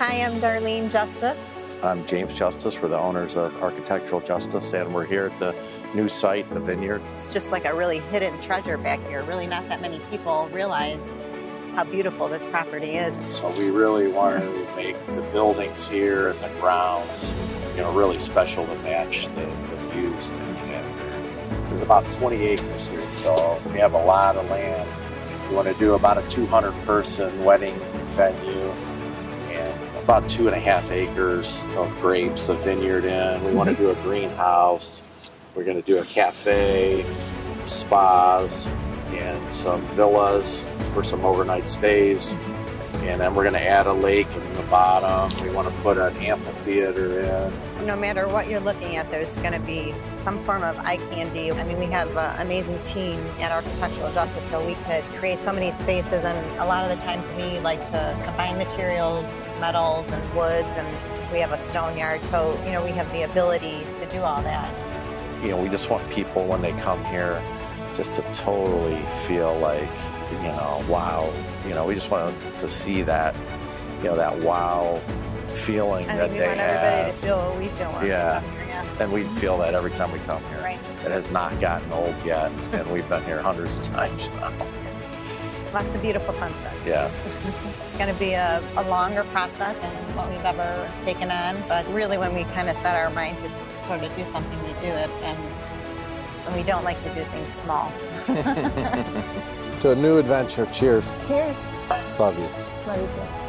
Hi, I'm Darlene Justice. I'm James Justice. We're the owners of Architectural Justice, and we're here at the new site, the Vineyard. It's just like a really hidden treasure back here. Really not that many people realize how beautiful this property is. So we really wanted to make the buildings here and the grounds, you know, really special to match the views that you have here. There's about 20 acres here, so we have a lot of land. We want to do about a 200-person wedding venue, and about 2.5 acres of grapes, a vineyard in. We want to do a greenhouse. We're going to do a cafe, spas, and some villas for some overnight stays. And then we're going to add a lake in the bottom. We want to put an amphitheater in. No matter what you're looking at, there's going to be some form of eye candy. I mean, we have an amazing team at Architectural Justice, so we could create so many spaces. And a lot of the times we like to combine materials, metals and woods, and we have a stone yard. So, you know, we have the ability to do all that. You know, we just want people, when they come here, just to totally feel like, you know, wow. You know, we just want to see that, you know, that wow feeling that they have. I mean, we want everybody to feel what we feel when we come here, yeah. And we feel that every time we come here. Right. It has not gotten old yet, and we've been here hundreds of times now. Lots of beautiful sunsets. Yeah. It's going to be a longer process than what we've ever taken on, but really when we kind of set our mind to sort of do something, we do it, and we don't like to do things small. To a new adventure. Cheers. Cheers. Love you. Love you too.